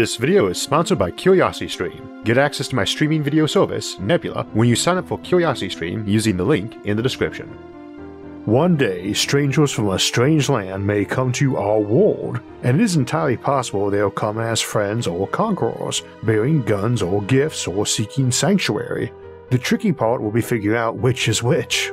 This video is sponsored by Curiosity Stream. Get access to my streaming video service, Nebula, when you sign up for Curiosity Stream using the link in the description. One day, strangers from a strange land may come to our world, and it is entirely possible they'll come as friends or conquerors, bearing guns or gifts or seeking sanctuary. The tricky part will be figuring out which is which.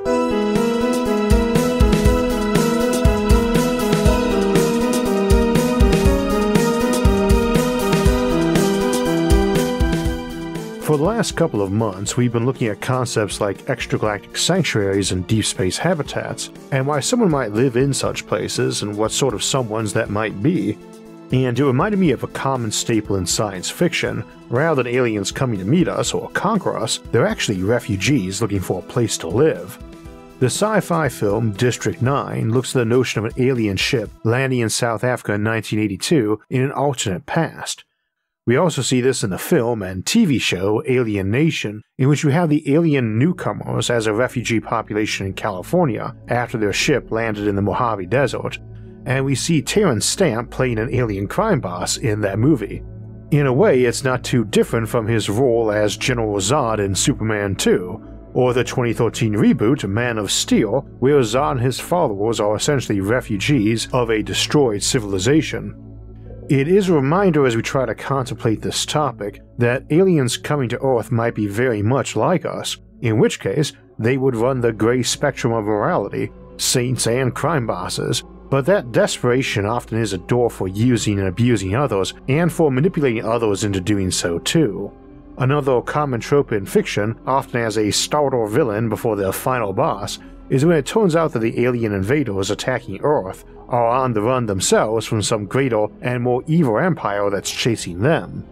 For the last couple of months, we've been looking at concepts like extragalactic sanctuaries and deep space habitats, and why someone might live in such places and what sort of someones that might be. And it reminded me of a common staple in science fiction: rather than aliens coming to meet us or conquer us, they're actually refugees looking for a place to live. The sci-fi film District 9 looks at the notion of an alien ship landing in South Africa in 1982 in an alternate past. We also see this in the film and TV show Alien Nation, in which we have the alien newcomers as a refugee population in California after their ship landed in the Mojave Desert, and we see Terrence Stamp playing an alien crime boss in that movie. In a way, it's not too different from his role as General Zod in Superman 2, or the 2013 reboot Man of Steel, where Zod and his followers are essentially refugees of a destroyed civilization. It is a reminder as we try to contemplate this topic that aliens coming to Earth might be very much like us, in which case they would run the gray spectrum of morality, saints and crime bosses, but that desperation often is a door for using and abusing others and for manipulating others into doing so too. Another common trope in fiction, often as a starter villain before their final boss, is when it turns out that the alien invaders attacking Earth are on the run themselves from some greater and more evil empire that's chasing them.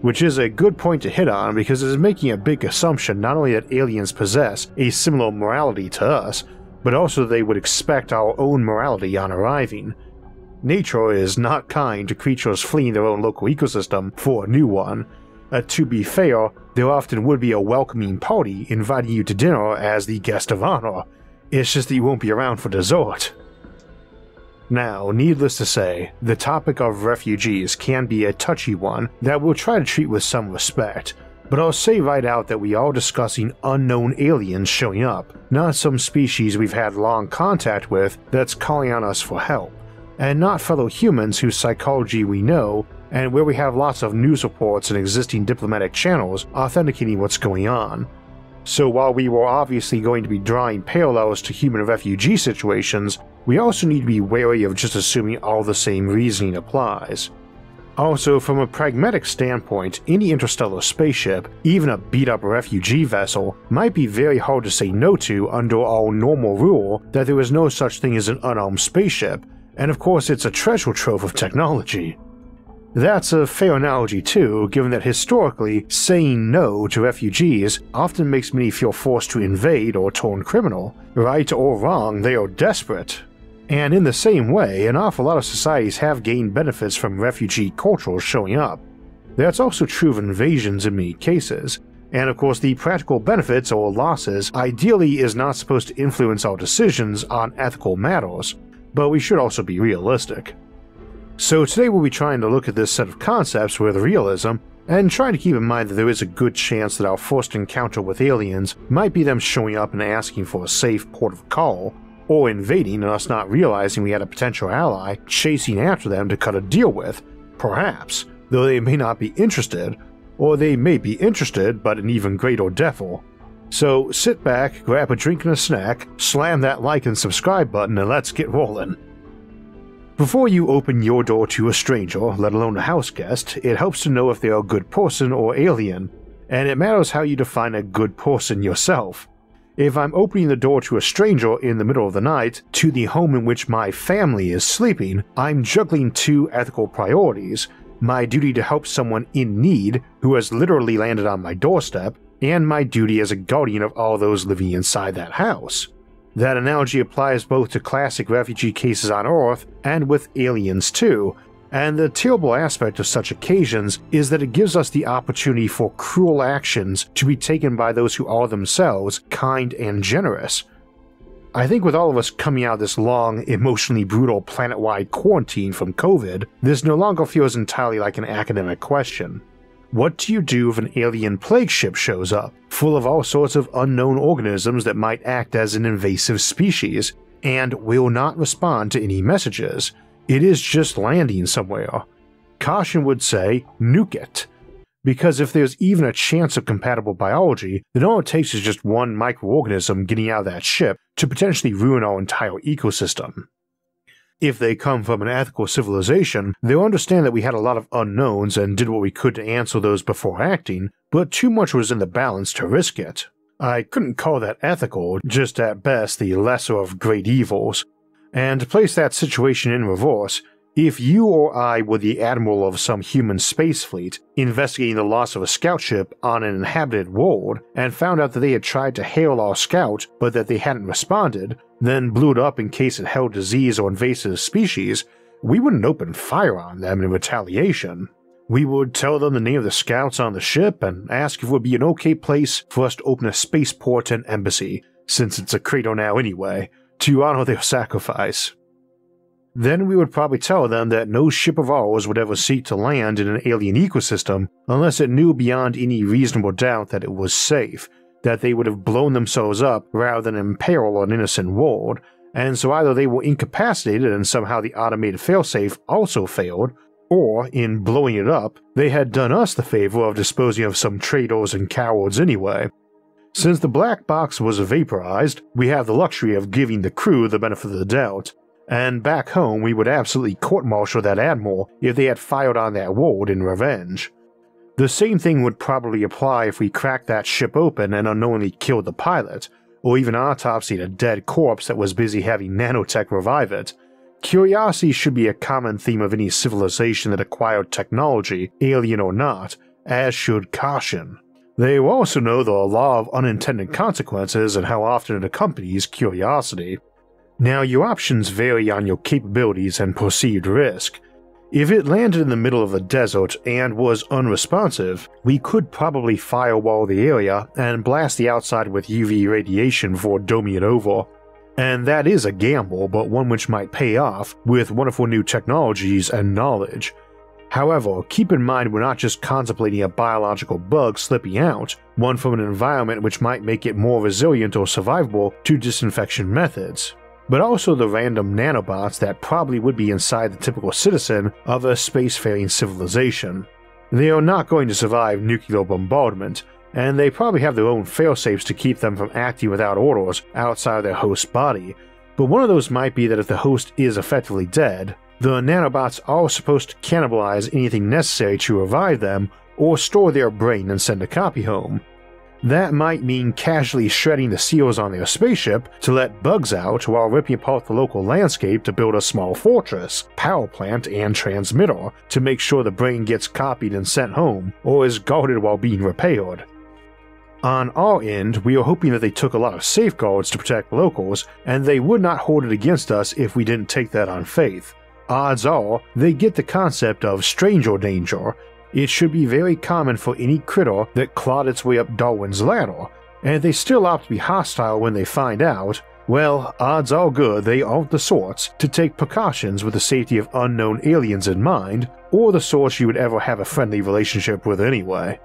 Which is a good point to hit on because it is making a big assumption not only that aliens possess a similar morality to us, but also they would expect our own morality on arriving. Nature is not kind to creatures fleeing their own local ecosystem for a new one. To be fair, there often would be a welcoming party inviting you to dinner as the guest of honor. It's just that you won't be around for dessert. Now, needless to say, the topic of refugees can be a touchy one that we'll try to treat with some respect, but I'll say right out that we are discussing unknown aliens showing up, not some species we've had long contact with that's calling on us for help, and not fellow humans whose psychology we know and where we have lots of news reports and existing diplomatic channels authenticating what's going on. So while we were obviously going to be drawing parallels to human refugee situations, we also need to be wary of just assuming all the same reasoning applies. Also, from a pragmatic standpoint, any interstellar spaceship, even a beat-up refugee vessel, might be very hard to say no to under our normal rule that there is no such thing as an unarmed spaceship, and of course it's a treasure trove of technology. That's a fair analogy too, given that historically, saying no to refugees often makes many feel forced to invade or turn criminal. Right or wrong, they are desperate. And in the same way, an awful lot of societies have gained benefits from refugee cultures showing up. That's also true of invasions in many cases, and of course the practical benefits or losses ideally is not supposed to influence our decisions on ethical matters, but we should also be realistic. So today we'll be trying to look at this set of concepts with realism, and trying to keep in mind that there is a good chance that our first encounter with aliens might be them showing up and asking for a safe port of call, or invading and us not realizing we had a potential ally chasing after them to cut a deal with, perhaps, though they may not be interested, or they may be interested but an even greater devil. So sit back, grab a drink and a snack, slam that like and subscribe button, and let's get rolling. Before you open your door to a stranger, let alone a house guest, it helps to know if they are a good person or alien, and it matters how you define a good person yourself. If I'm opening the door to a stranger in the middle of the night to the home in which my family is sleeping, I'm juggling two ethical priorities: my duty to help someone in need who has literally landed on my doorstep, and my duty as a guardian of all those living inside that house. That analogy applies both to classic refugee cases on Earth and with aliens too, and the terrible aspect of such occasions is that it gives us the opportunity for cruel actions to be taken by those who are themselves kind and generous. I think with all of us coming out of this long, emotionally brutal planet-wide quarantine from COVID, this no longer feels entirely like an academic question. What do you do if an alien plague ship shows up, full of all sorts of unknown organisms that might act as an invasive species, and will not respond to any messages? It is just landing somewhere. Caution would say, nuke it. Because if there's even a chance of compatible biology, then all it takes is just one microorganism getting out of that ship to potentially ruin our entire ecosystem. If they come from an ethical civilization, they'll understand that we had a lot of unknowns and did what we could to answer those before acting, but too much was in the balance to risk it. I couldn't call that ethical, just at best the lesser of great evils. And to place that situation in reverse, if you or I were the admiral of some human space fleet investigating the loss of a scout ship on an inhabited world and found out that they had tried to hail our scout but that they hadn't responded, then blew it up in case it held disease or invasive species, we wouldn't open fire on them in retaliation. We would tell them the name of the scouts on the ship and ask if it would be an okay place for us to open a spaceport and embassy, since it's a crater now anyway, to honor their sacrifice. Then we would probably tell them that no ship of ours would ever seek to land in an alien ecosystem unless it knew beyond any reasonable doubt that it was safe, that they would have blown themselves up rather than imperil an innocent world, and so either they were incapacitated and somehow the automated failsafe also failed, or, in blowing it up, they had done us the favor of disposing of some traitors and cowards anyway. Since the black box was vaporized, we have the luxury of giving the crew the benefit of the doubt, and back home we would absolutely court-martial that admiral if they had fired on that world in revenge. The same thing would probably apply if we cracked that ship open and unknowingly killed the pilot, or even autopsied a dead corpse that was busy having nanotech revive it. Curiosity should be a common theme of any civilization that acquired technology, alien or not, as should caution. They also know the law of unintended consequences and how often it accompanies curiosity. Now, your options vary on your capabilities and perceived risk. If it landed in the middle of the desert and was unresponsive, we could probably firewall the area and blast the outside with UV radiation before doming it over. And that is a gamble, but one which might pay off with wonderful new technologies and knowledge. However, keep in mind we're not just contemplating a biological bug slipping out, one from an environment which might make it more resilient or survivable to disinfection methods, but also the random nanobots that probably would be inside the typical citizen of a spacefaring civilization. They are not going to survive nuclear bombardment, and they probably have their own failsafes to keep them from acting without orders outside of their host's body, but one of those might be that if the host is effectively dead, the nanobots are supposed to cannibalize anything necessary to revive them or store their brain and send a copy home. That might mean casually shredding the seals on their spaceship to let bugs out while ripping apart the local landscape to build a small fortress, power plant, and transmitter to make sure the brain gets copied and sent home or is guarded while being repaired. On our end, we are hoping that they took a lot of safeguards to protect locals, and they would not hold it against us if we didn't take that on faith. Odds are, they get the concept of stranger danger. It should be very common for any critter that clawed its way up Darwin's ladder, and if they still opt to be hostile when they find out, well, odds are good they aren't the sorts to take precautions with the safety of unknown aliens in mind, or the sorts you would ever have a friendly relationship with anyway.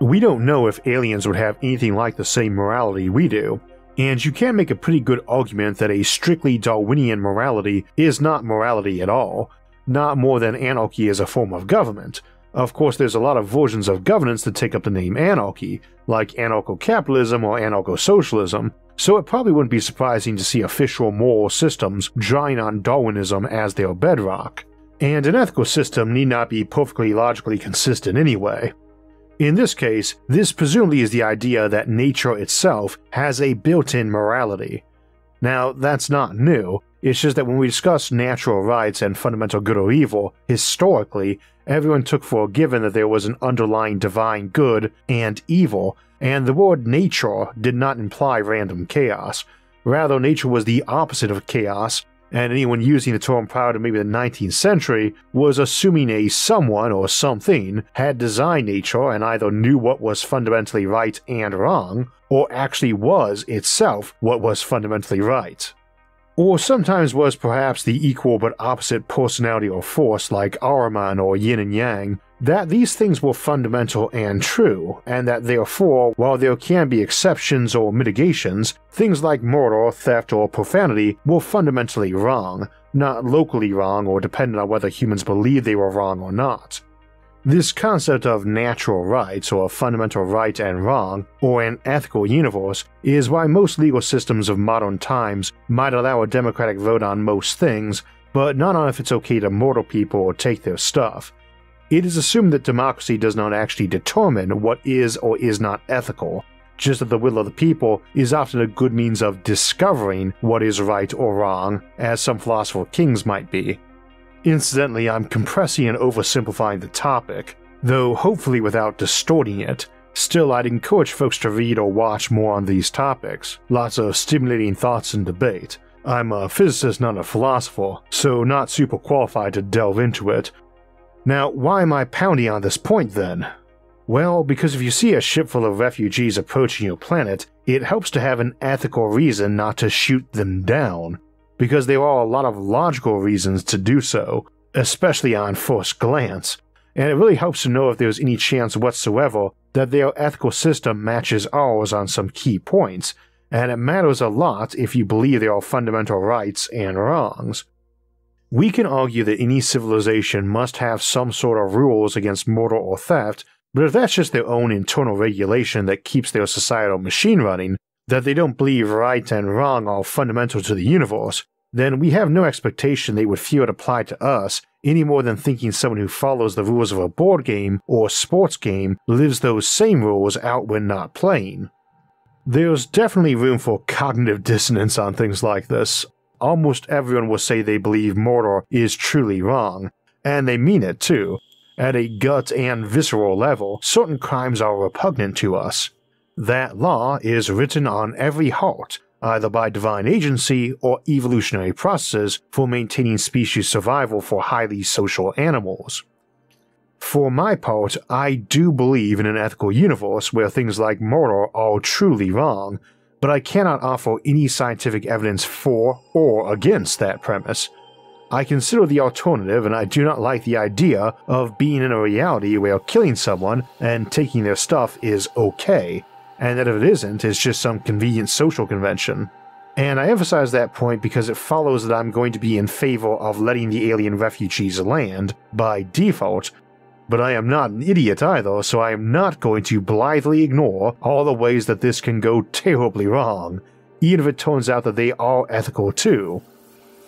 We don't know if aliens would have anything like the same morality we do, and you can make a pretty good argument that a strictly Darwinian morality is not morality at all, not more than anarchy is a form of government. Of course, there's a lot of versions of governance that take up the name anarchy, like anarcho-capitalism or anarcho-socialism, so it probably wouldn't be surprising to see official moral systems drawing on Darwinism as their bedrock. And an ethical system need not be perfectly logically consistent anyway. In this case, this presumably is the idea that nature itself has a built-in morality. Now, that's not new, it's just that when we discuss natural rights and fundamental good or evil, historically, everyone took for a given that there was an underlying divine good and evil, and the word nature did not imply random chaos. Rather, nature was the opposite of chaos, and anyone using the term prior to maybe the 19th century was assuming a someone or something had design nature and either knew what was fundamentally right and wrong, or actually was itself what was fundamentally right. Or sometimes was perhaps the equal but opposite personality or force like Ahriman or Yin and Yang, that these things were fundamental and true, and that therefore, while there can be exceptions or mitigations, things like murder, theft, or profanity were fundamentally wrong, not locally wrong or dependent on whether humans believe they were wrong or not. This concept of natural rights or fundamental right and wrong, or an ethical universe, is why most legal systems of modern times might allow a democratic vote on most things, but not on if it's okay to murder people or take their stuff. It is assumed that democracy does not actually determine what is or is not ethical, just that the will of the people is often a good means of discovering what is right or wrong, as some philosopher kings might be. Incidentally, I'm compressing and oversimplifying the topic, though hopefully without distorting it. Still, I'd encourage folks to read or watch more on these topics, lots of stimulating thoughts and debate. I'm a physicist, not a philosopher, so not super qualified to delve into it. Now, why am I pounding on this point then? Well, because if you see a ship full of refugees approaching your planet, it helps to have an ethical reason not to shoot them down, because there are a lot of logical reasons to do so, especially on first glance, and it really helps to know if there's any chance whatsoever that their ethical system matches ours on some key points, and it matters a lot if you believe there are fundamental rights and wrongs. We can argue that any civilization must have some sort of rules against murder or theft, but if that's just their own internal regulation that keeps their societal machine running, that they don't believe right and wrong are fundamental to the universe, then we have no expectation they would fear it applied to us, any more than thinking someone who follows the rules of a board game or sports game lives those same rules out when not playing. There's definitely room for cognitive dissonance on things like this. Almost everyone will say they believe murder is truly wrong, and they mean it too. At a gut and visceral level, certain crimes are repugnant to us. That law is written on every heart, either by divine agency or evolutionary processes for maintaining species survival for highly social animals. For my part, I do believe in an ethical universe where things like murder are truly wrong, but I cannot offer any scientific evidence for or against that premise. I consider the alternative, and I do not like the idea of being in a reality where killing someone and taking their stuff is okay, and that if it isn't, it's just some convenient social convention. And I emphasize that point because it follows that I'm going to be in favor of letting the alien refugees land, by default, but I am not an idiot either, so I am not going to blithely ignore all the ways that this can go terribly wrong, even if it turns out that they are ethical too.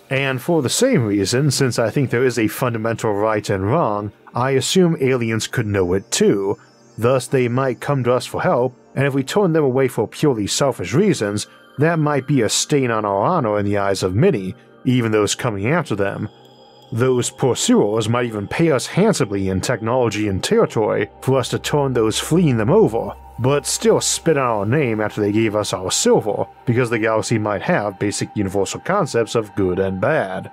And for the same reason, since I think there is a fundamental right and wrong, I assume aliens could know it too, thus they might come to us for help, and if we turn them away for purely selfish reasons, that might be a stain on our honor in the eyes of many, even those coming after them. Those pursuers might even pay us handsomely in technology and territory for us to turn those fleeing them over, but still spit on our name after they gave us our silver, because the galaxy might have basic universal concepts of good and bad.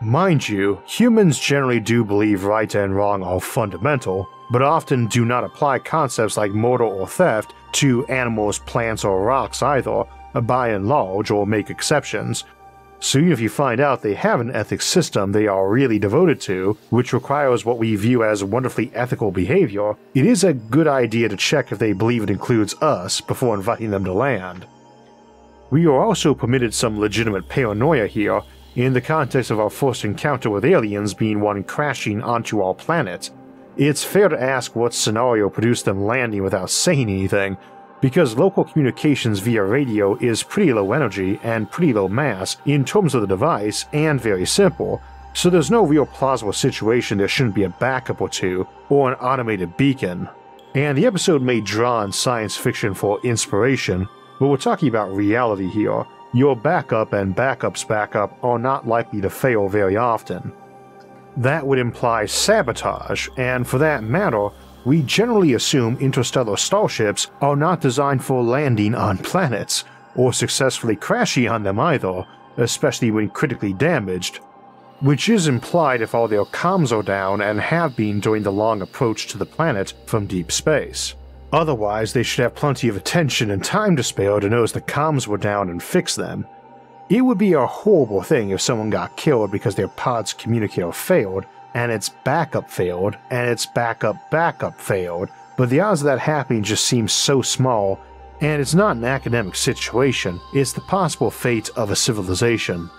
Mind you, humans generally do believe right and wrong are fundamental, but often do not apply concepts like murder or theft to animals, plants, or rocks either, by and large, or make exceptions. So even if you find out they have an ethics system they are really devoted to, which requires what we view as wonderfully ethical behavior, it is a good idea to check if they believe it includes us before inviting them to land. We are also permitted some legitimate paranoia here, in the context of our first encounter with aliens being one crashing onto our planet. It's fair to ask what scenario produced them landing without saying anything, because local communications via radio is pretty low energy and pretty low mass in terms of the device and very simple, so there's no real plausible situation there shouldn't be a backup or two or an automated beacon. And the episode may draw on science fiction for inspiration, but we're talking about reality here. Your backup and backup's backup are not likely to fail very often. That would imply sabotage, and for that matter, we generally assume interstellar starships are not designed for landing on planets, or successfully crashing on them either, especially when critically damaged, which is implied if all their comms are down and have been during the long approach to the planet from deep space. Otherwise, they should have plenty of attention and time to spare to notice the comms were down and fix them. It would be a horrible thing if someone got killed because their pod's communicator failed, and its backup failed, and its backup failed, but the odds of that happening just seem so small, and it's not an academic situation, it's the possible fate of a civilization.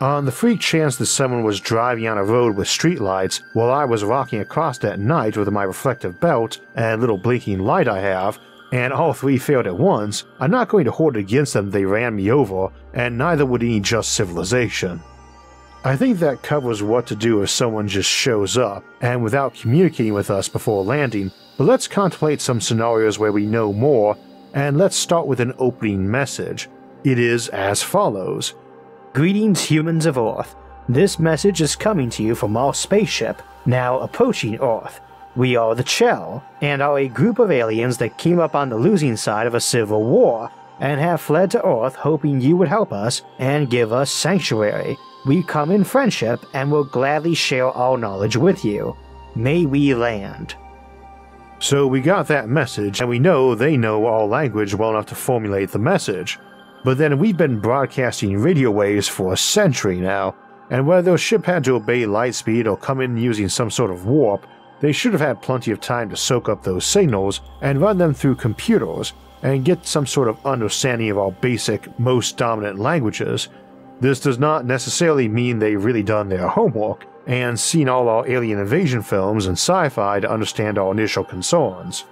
On the freak chance that someone was driving on a road with streetlights while I was rocking across that night with my reflective belt and little blinking light I have, and all three failed at once, I'm not going to hold it against them they ran me over, and neither would any just civilization. I think that covers what to do if someone just shows up, and without communicating with us before landing, but let's contemplate some scenarios where we know more, and let's start with an opening message. It is as follows. Greetings, humans of Earth. This message is coming to you from our spaceship, now approaching Earth. We are the Chell, and are a group of aliens that came up on the losing side of a civil war, and have fled to Earth hoping you would help us and give us sanctuary. We come in friendship and will gladly share our knowledge with you. May we land. So we got that message, and we know they know our language well enough to formulate the message. But then we've been broadcasting radio waves for a century now, and whether their ship had to obey lightspeed or come in using some sort of warp, they should have had plenty of time to soak up those signals and run them through computers and get some sort of understanding of our basic, most dominant languages. This does not necessarily mean they've really done their homework and seen all our alien invasion films and sci-fi to understand our initial concerns.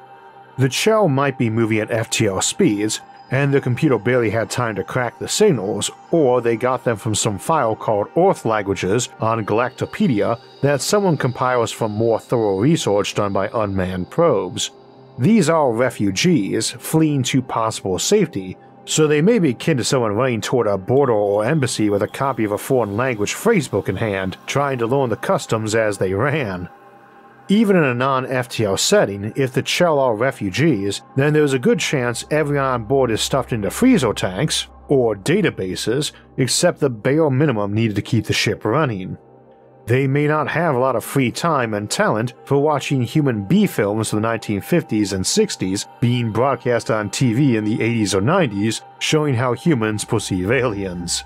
The Chell might be moving at FTL speeds, and the computer barely had time to crack the signals, or they got them from some file called Earth Languages on Galactopedia that someone compiles from more thorough research done by unmanned probes. These are refugees, fleeing to possible safety, so they may be akin to someone running toward a border or embassy with a copy of a foreign language phrasebook in hand, trying to learn the customs as they ran. Even in a non-FTL setting, if the Chell are refugees, then there's a good chance everyone on board is stuffed into freezer tanks, or databases, except the bare minimum needed to keep the ship running. They may not have a lot of free time and talent for watching human B films from the 1950s and 60s being broadcast on TV in the 80s or 90s, showing how humans perceive aliens.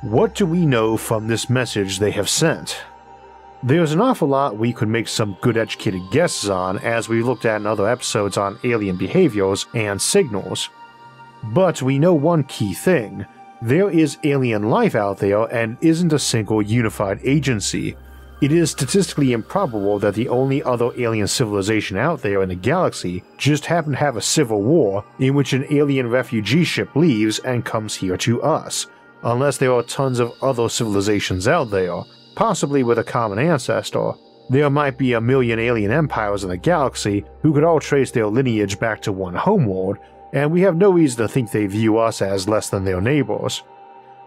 What do we know from this message they have sent? There's an awful lot we could make some good educated guesses on as we looked at in other episodes on alien behaviors and signals. But we know one key thing, there is alien life out there and isn't a single unified agency. It is statistically improbable that the only other alien civilization out there in the galaxy just happened to have a civil war in which an alien refugee ship leaves and comes here to us, unless there are tons of other civilizations out there. Possibly with a common ancestor. There might be 1 million alien empires in the galaxy who could all trace their lineage back to one homeworld, and we have no reason to think they view us as less than their neighbors.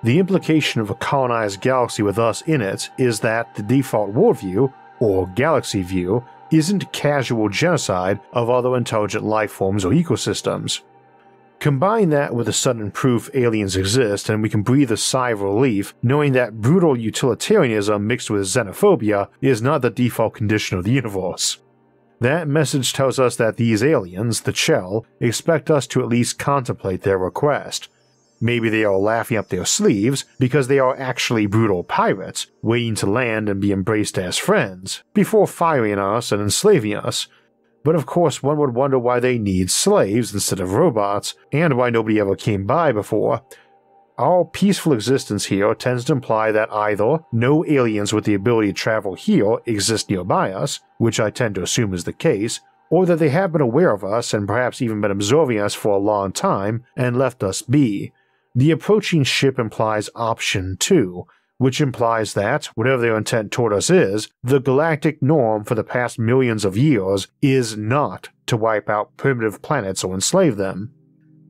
The implication of a colonized galaxy with us in it is that the default worldview, or galaxy view, isn't casual genocide of other intelligent life forms or ecosystems. Combine that with the sudden proof aliens exist and we can breathe a sigh of relief knowing that brutal utilitarianism mixed with xenophobia is not the default condition of the universe. That message tells us that these aliens, the Chell, expect us to at least contemplate their request. Maybe they are laughing up their sleeves because they are actually brutal pirates, waiting to land and be embraced as friends, before firing us and enslaving us. But of course one would wonder why they need slaves instead of robots, and why nobody ever came by before. Our peaceful existence here tends to imply that either no aliens with the ability to travel here exist nearby us, which I tend to assume is the case, or that they have been aware of us and perhaps even been observing us for a long time and left us be. The approaching ship implies option 2, which implies that, whatever their intent toward us is, the galactic norm for the past millions of years is not to wipe out primitive planets or enslave them.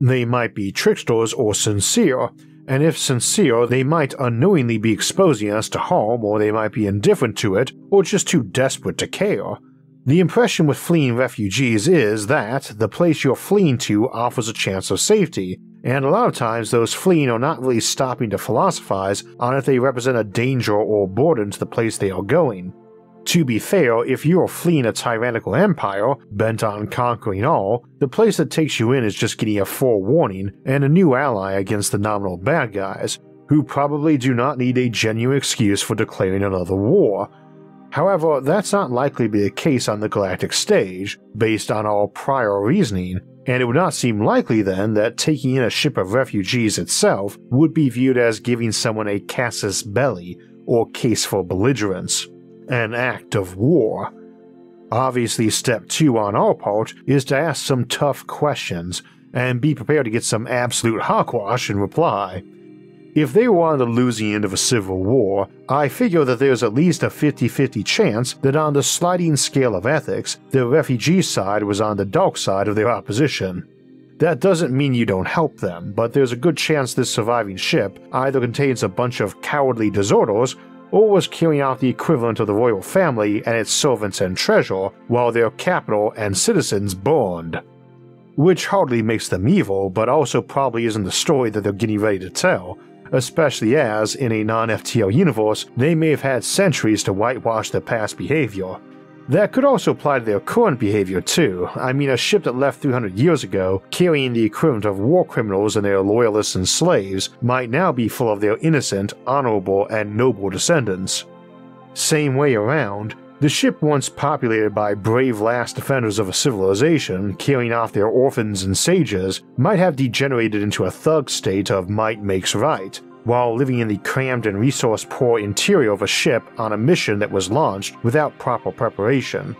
They might be tricksters or sincere, and if sincere they might unknowingly be exposing us to harm, or they might be indifferent to it, or just too desperate to care. The impression with fleeing refugees is that the place you're fleeing to offers a chance of safety, and a lot of times those fleeing are not really stopping to philosophize on if they represent a danger or burden to the place they are going. To be fair, if you are fleeing a tyrannical empire, bent on conquering all, the place that takes you in is just getting a forewarning and a new ally against the nominal bad guys, who probably do not need a genuine excuse for declaring another war. However, that's not likely to be the case on the galactic stage, based on our prior reasoning, and it would not seem likely then that taking in a ship of refugees itself would be viewed as giving someone a casus belli, or case for belligerence. An act of war. Obviously, step 2 on our part is to ask some tough questions and be prepared to get some absolute hogwash in reply. If they were on the losing end of a civil war, I figure that there's at least a 50-50 chance that on the sliding scale of ethics, the refugee side was on the dark side of their opposition. That doesn't mean you don't help them, but there's a good chance this surviving ship either contains a bunch of cowardly deserters or was carrying out the equivalent of the royal family and its servants and treasure while their capital and citizens burned. Which hardly makes them evil, but also probably isn't the story that they're getting ready to tell, especially as, in a non-FTL universe, they may have had centuries to whitewash their past behavior. That could also apply to their current behavior too. I mean, a ship that left 300 years ago carrying the equivalent of war criminals and their loyalists and slaves might now be full of their innocent, honorable, and noble descendants. Same way around, the ship once populated by brave last defenders of a civilization carrying off their orphans and sages might have degenerated into a thug state of might makes right, while living in the crammed and resource-poor interior of a ship on a mission that was launched without proper preparation.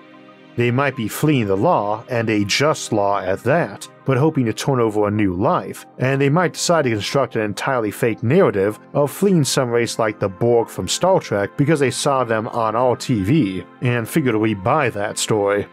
They might be fleeing the law, and a just law at that, but hoping to turn over a new life, and they might decide to construct an entirely fake narrative of fleeing some race like the Borg from Star Trek because they saw them on our TV, and figured we'd buy that story.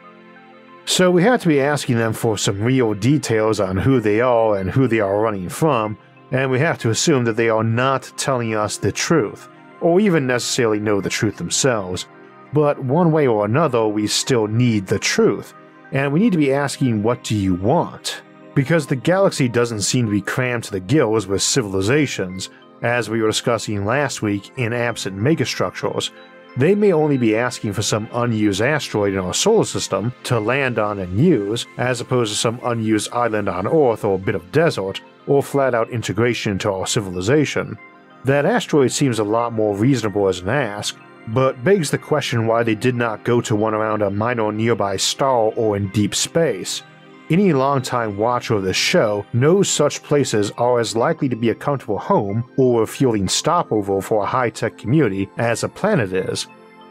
So we had to be asking them for some real details on who they are and who they are running from, and we have to assume that they are not telling us the truth, or even necessarily know the truth themselves. But one way or another, we still need the truth, and we need to be asking, what do you want? Because the galaxy doesn't seem to be crammed to the gills with civilizations, as we were discussing last week in absent megastructures. They may only be asking for some unused asteroid in our solar system to land on and use, as opposed to some unused island on Earth or a bit of desert, or flat-out integration into our civilization. That asteroid seems a lot more reasonable as an ask, but begs the question why they did not go to one around a minor nearby star or in deep space. Any longtime watcher of this show knows such places are as likely to be a comfortable home or a fueling stopover for a high-tech community as a planet is,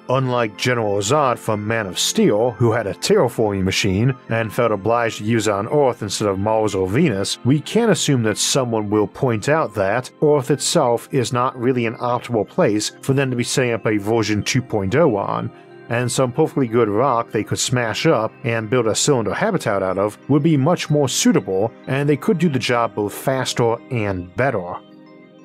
unlike General Zod from Man of Steel, who had a terraforming machine and felt obliged to use it on Earth instead of Mars or Venus. We can assume that someone will point out that Earth itself is not really an optimal place for them to be setting up a version 2.0 on, and some perfectly good rock they could smash up and build a cylinder habitat out of would be much more suitable, and they could do the job both faster and better.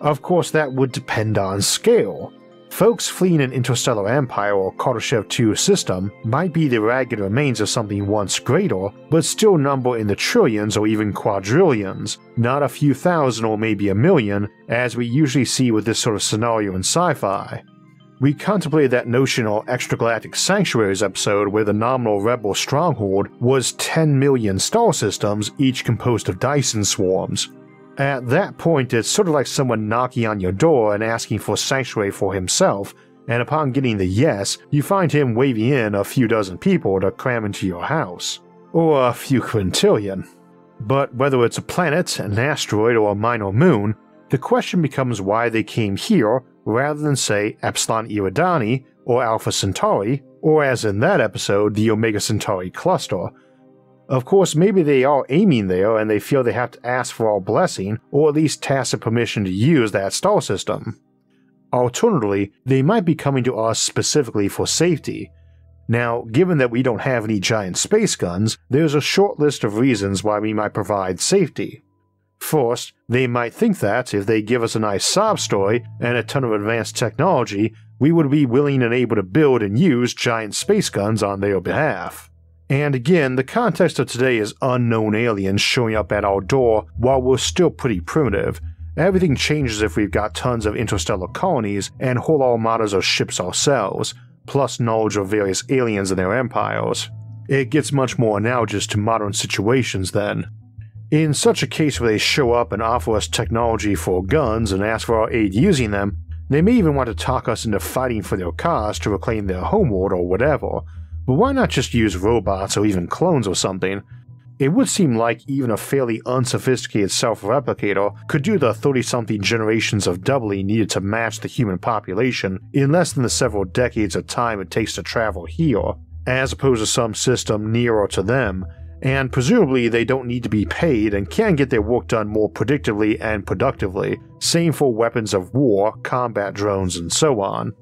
Of course, that would depend on scale. Folks fleeing an interstellar empire or Kardashev 2 system might be the ragged remains of something once greater, but still number in the trillions or even quadrillions, not a few thousand or maybe a million, as we usually see with this sort of scenario in sci-fi. We contemplated that notion in our Extragalactic Sanctuaries episode where the nominal rebel stronghold was 10 million star systems, each composed of Dyson swarms. At that point, it's sort of like someone knocking on your door and asking for sanctuary for himself, and upon getting the yes, you find him waving in a few dozen people to cram into your house. Or a few quintillion. But whether it's a planet, an asteroid, or a minor moon, the question becomes why they came here rather than, say, Epsilon Eridani, or Alpha Centauri, or as in that episode, the Omega Centauri cluster. Of course, maybe they are aiming there and they feel they have to ask for our blessing or at least tacit permission to use that star system. Alternatively, they might be coming to us specifically for safety. Now, given that we don't have any giant space guns, there's a short list of reasons why we might provide safety. First, they might think that if they give us a nice sob story and a ton of advanced technology, we would be willing and able to build and use giant space guns on their behalf. And again, the context of today is unknown aliens showing up at our door while we're still pretty primitive. Everything changes if we've got tons of interstellar colonies and whole armadas of ships ourselves, plus knowledge of various aliens and their empires. It gets much more analogous to modern situations then. In such a case where they show up and offer us technology for guns and ask for our aid using them, they may even want to talk us into fighting for their cause to reclaim their homeworld or whatever, but why not just use robots or even clones or something? It would seem like even a fairly unsophisticated self-replicator could do the 30-something generations of doubling needed to match the human population in less than the several decades of time it takes to travel here, as opposed to some system nearer to them, and presumably they don't need to be paid and can get their work done more predictably and productively, same for weapons of war, combat drones, and so on.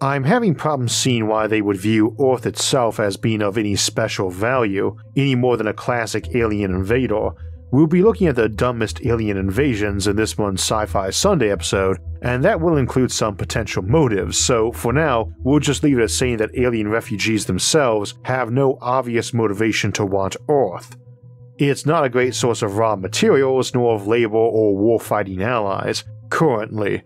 I'm having problems seeing why they would view Earth itself as being of any special value, any more than a classic alien invader. We'll be looking at the dumbest alien invasions in this one's Sci-Fi Sunday episode, and that will include some potential motives, so for now, we'll just leave it as saying that alien refugees themselves have no obvious motivation to want Earth. It's not a great source of raw materials, nor of labor or warfighting allies, currently.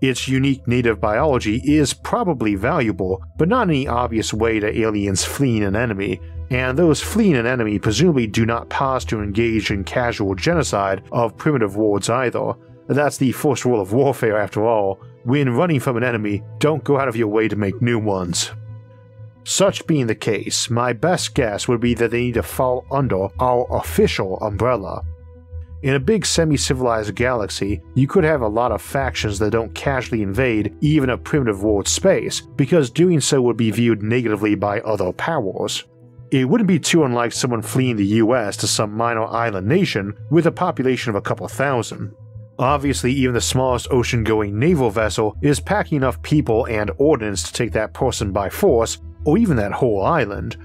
Its unique native biology is probably valuable, but not in any obvious way to aliens fleeing an enemy, and those fleeing an enemy presumably do not pause to engage in casual genocide of primitive worlds either. That's the first rule of warfare after all. When running from an enemy, don't go out of your way to make new ones. Such being the case, my best guess would be that they need to fall under our official umbrella. In a big semi-civilized galaxy, you could have a lot of factions that don't casually invade even a primitive world space, because doing so would be viewed negatively by other powers. It wouldn't be too unlike someone fleeing the US to some minor island nation with a population of a couple thousand. Obviously, even the smallest ocean-going naval vessel is packing enough people and ordnance to take that person by force, or even that whole island.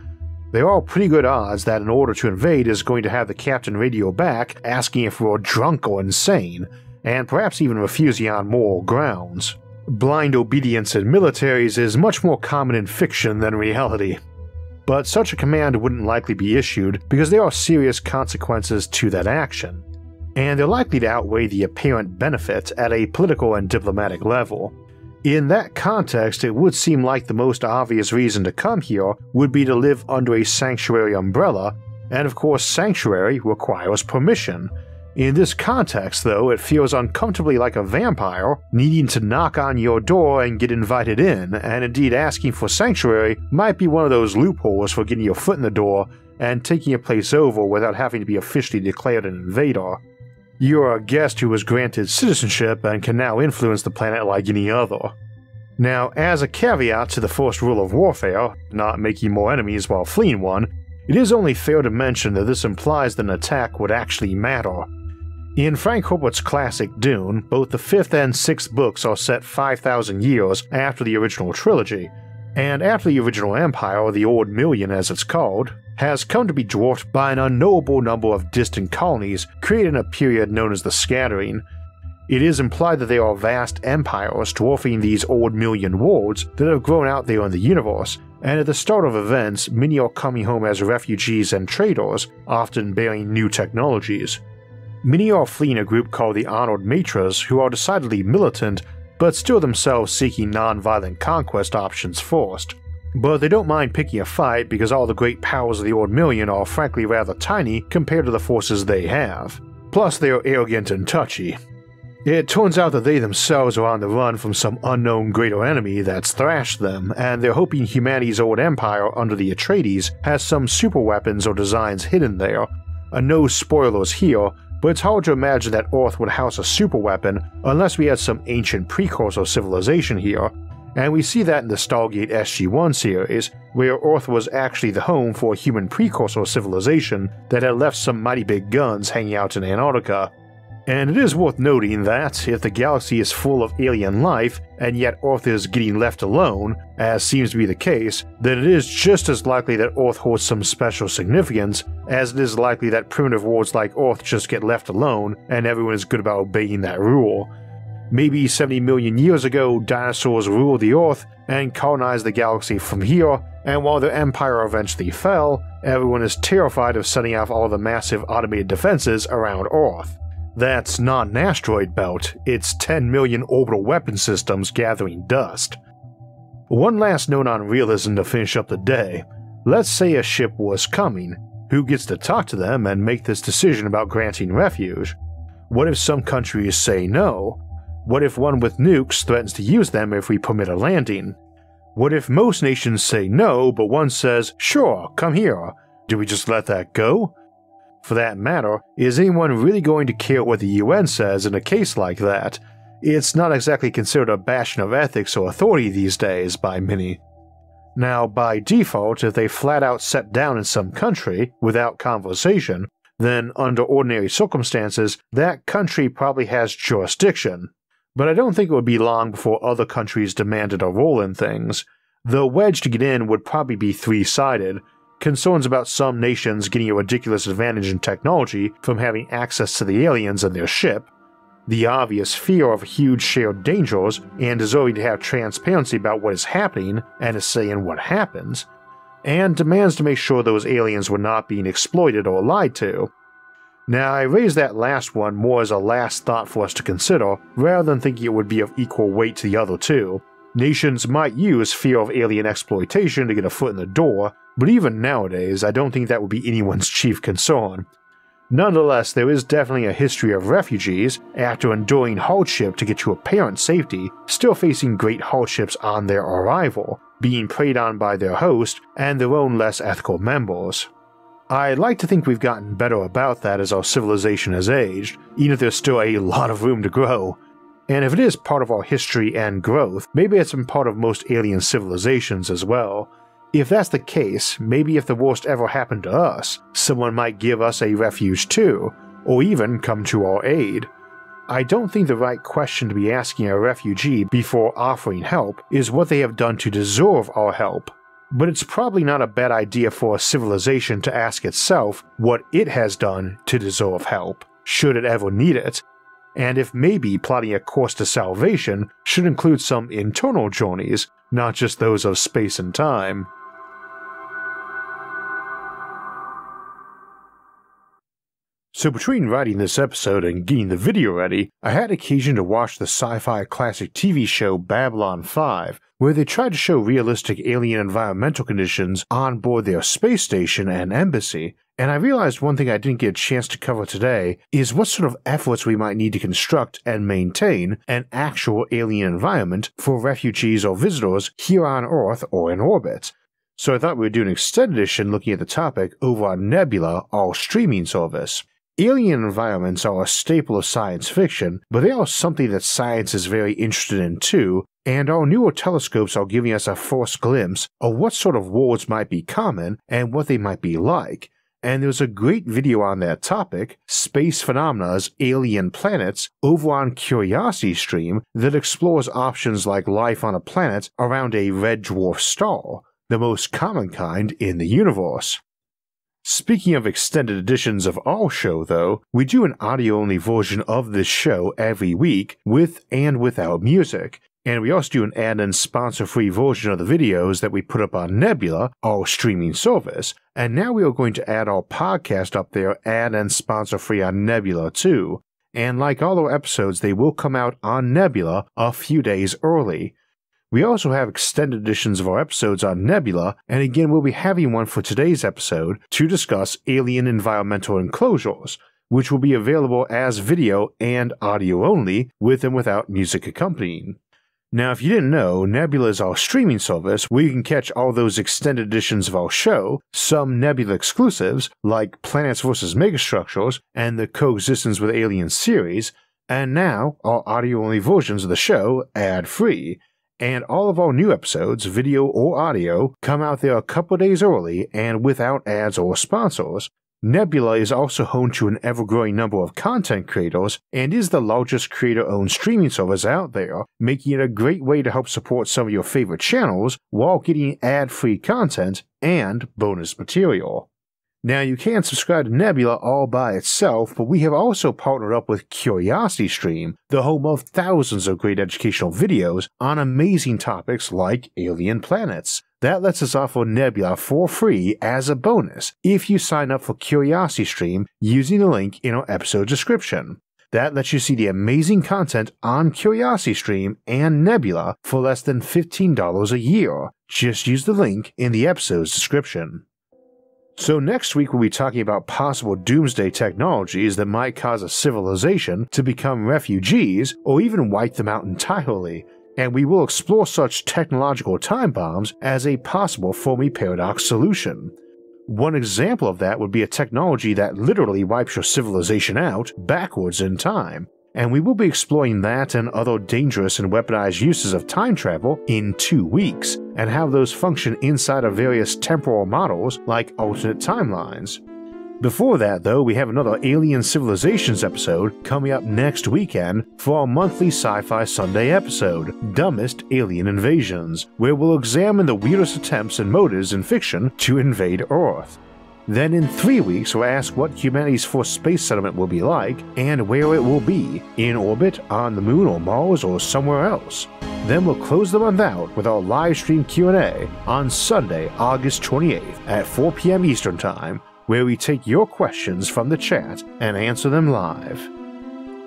There are pretty good odds that an order to invade is going to have the captain radio back asking if we're drunk or insane, and perhaps even refusing on moral grounds. Blind obedience in militaries is much more common in fiction than reality. But such a command wouldn't likely be issued because there are serious consequences to that action, and they're likely to outweigh the apparent benefit at a political and diplomatic level. In that context, it would seem like the most obvious reason to come here would be to live under a sanctuary umbrella, and of course sanctuary requires permission. In this context, though, it feels uncomfortably like a vampire needing to knock on your door and get invited in, and indeed asking for sanctuary might be one of those loopholes for getting your foot in the door and taking a place over without having to be officially declared an invader. You're a guest who was granted citizenship and can now influence the planet like any other. Now, as a caveat to the first rule of warfare, not making more enemies while fleeing one, it is only fair to mention that this implies that an attack would actually matter. In Frank Herbert's classic Dune, both the 5th and 6th books are set 5,000 years after the original trilogy, and after the original empire, the Ord Milian as it's called, has come to be dwarfed by an unknowable number of distant colonies created in a period known as the Scattering. It is implied that there are vast empires dwarfing these Ord Milian worlds that have grown out there in the universe, and at the start of events, many are coming home as refugees and traders, often bearing new technologies. Many are fleeing a group called the Honored Matras, who are decidedly militant, but still themselves seeking non-violent conquest options first. But they don't mind picking a fight because all the great powers of the Ord Milian are frankly rather tiny compared to the forces they have. Plus they're arrogant and touchy. It turns out that they themselves are on the run from some unknown greater enemy that's thrashed them, and they're hoping humanity's old empire under the Atreides has some superweapons or designs hidden there. No spoilers here, but it's hard to imagine that Earth would house a superweapon unless we had some ancient precursor civilization here, and we see that in the Stargate SG-1 series, where Earth was actually the home for a human precursor civilization that had left some mighty big guns hanging out in Antarctica. And it is worth noting that, if the galaxy is full of alien life, and yet Earth is getting left alone, as seems to be the case, then it is just as likely that Earth holds some special significance, as it is likely that primitive worlds like Earth just get left alone, and everyone is good about obeying that rule. Maybe 70 million years ago, dinosaurs ruled the Earth and colonized the galaxy from here, and while the Empire eventually fell, everyone is terrified of setting off all the massive automated defenses around Earth. That's not an asteroid belt, it's 10 million orbital weapon systems gathering dust. One last note on realism to finish up the day. Let's say a ship was coming. Who gets to talk to them and make this decision about granting refuge? What if some countries say no? What if one with nukes threatens to use them if we permit a landing? What if most nations say no, but one says, sure, come here? Do we just let that go? For that matter, is anyone really going to care what the UN says in a case like that? It's not exactly considered a bastion of ethics or authority these days by many. Now, by default, if they flat out set down in some country, without conversation, then under ordinary circumstances, that country probably has jurisdiction. But I don't think it would be long before other countries demanded a role in things. The wedge to get in would probably be three-sided: concerns about some nations getting a ridiculous advantage in technology from having access to the aliens and their ship, the obvious fear of huge shared dangers and deserving to have transparency about what is happening and a say in what happens, and demands to make sure those aliens were not being exploited or lied to. Now, I raise that last one more as a last thought for us to consider, rather than thinking it would be of equal weight to the other two. Nations might use fear of alien exploitation to get a foot in the door, but even nowadays I don't think that would be anyone's chief concern. Nonetheless, there is definitely a history of refugees, after enduring hardship to get to apparent safety, still facing great hardships on their arrival, being preyed on by their host and their own less ethical members. I'd like to think we've gotten better about that as our civilization has aged, even if there's still a lot of room to grow. And if it is part of our history and growth, maybe it's been part of most alien civilizations as well. If that's the case, maybe if the worst ever happened to us, someone might give us a refuge too, or even come to our aid. I don't think the right question to be asking a refugee before offering help is what they have done to deserve our help. But it's probably not a bad idea for a civilization to ask itself what it has done to deserve help, should it ever need it, and if maybe plotting a course to salvation should include some internal journeys, not just those of space and time. So between writing this episode and getting the video ready, I had occasion to watch the sci-fi classic TV show Babylon 5, where they tried to show realistic alien environmental conditions on board their space station and embassy, and I realized one thing I didn't get a chance to cover today is what sort of efforts we might need to construct and maintain an actual alien environment for refugees or visitors here on Earth or in orbit. So I thought we would do an extended edition looking at the topic over on Nebula, our streaming service. Alien environments are a staple of science fiction, but they are something that science is very interested in too, and our newer telescopes are giving us a first glimpse of what sort of worlds might be common and what they might be like, and there's a great video on that topic, Space Phenomena's Alien Planets, over on Curiosity Stream that explores options like life on a planet around a red dwarf star, the most common kind in the universe. Speaking of extended editions of our show though, we do an audio-only version of this show every week with and without music, and we also do an add-in sponsor-free version of the videos that we put up on Nebula, our streaming service, and now we are going to add our podcast up there add-in sponsor-free on Nebula too, and like all our episodes they will come out on Nebula a few days early. We also have extended editions of our episodes on Nebula, and again we'll be having one for today's episode to discuss alien environmental enclosures, which will be available as video and audio only, with and without music accompanying. Now if you didn't know, Nebula is our streaming service where you can catch all those extended editions of our show, some Nebula exclusives like Planets vs. Megastructures and the Coexistence with Aliens series, and now our audio-only versions of the show ad-free. And all of our new episodes, video or audio, come out there a couple days early and without ads or sponsors. Nebula is also home to an ever-growing number of content creators and is the largest creator-owned streaming service out there, making it a great way to help support some of your favorite channels while getting ad-free content and bonus material. Now you can subscribe to Nebula all by itself, but we have also partnered up with Curiosity Stream, the home of thousands of great educational videos on amazing topics like alien planets, That lets us offer Nebula for free as a bonus if you sign up for Curiosity Stream using the link in our episode description. That lets you see the amazing content on Curiosity Stream and Nebula for less than $15 a year. Just use the link in the episode's description. So next week we'll be talking about possible doomsday technologies that might cause a civilization to become refugees or even wipe them out entirely, and we will explore such technological time bombs as a possible Fermi paradox solution. One example of that would be a technology that literally wipes your civilization out backwards in time, and we will be exploring that and other dangerous and weaponized uses of time travel in 2 weeks, and how those function inside of various temporal models like alternate timelines. Before that though, we have another Alien Civilizations episode coming up next weekend for our monthly Sci-Fi Sunday episode, Dumbest Alien Invasions, where we'll examine the weirdest attempts and motives in fiction to invade Earth. Then in 3 weeks we'll ask what humanity's first space settlement will be like and where it will be, in orbit, on the moon or Mars or somewhere else. Then we'll close the month out with our live stream Q&A on Sunday, August 28th at 4 PM Eastern Time, where we take your questions from the chat and answer them live.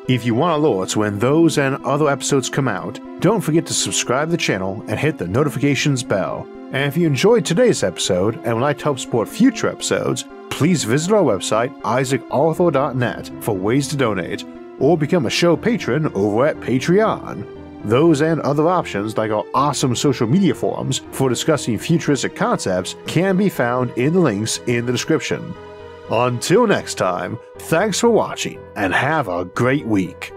If you want alerts when those and other episodes come out, don't forget to subscribe to the channel and hit the notifications bell. And if you enjoyed today's episode and would like to help support future episodes, please visit our website IsaacArthur.net for ways to donate, or become a show patron over at Patreon. Those and other options, like our awesome social media forums for discussing futuristic concepts, can be found in the links in the description. Until next time, thanks for watching and have a great week.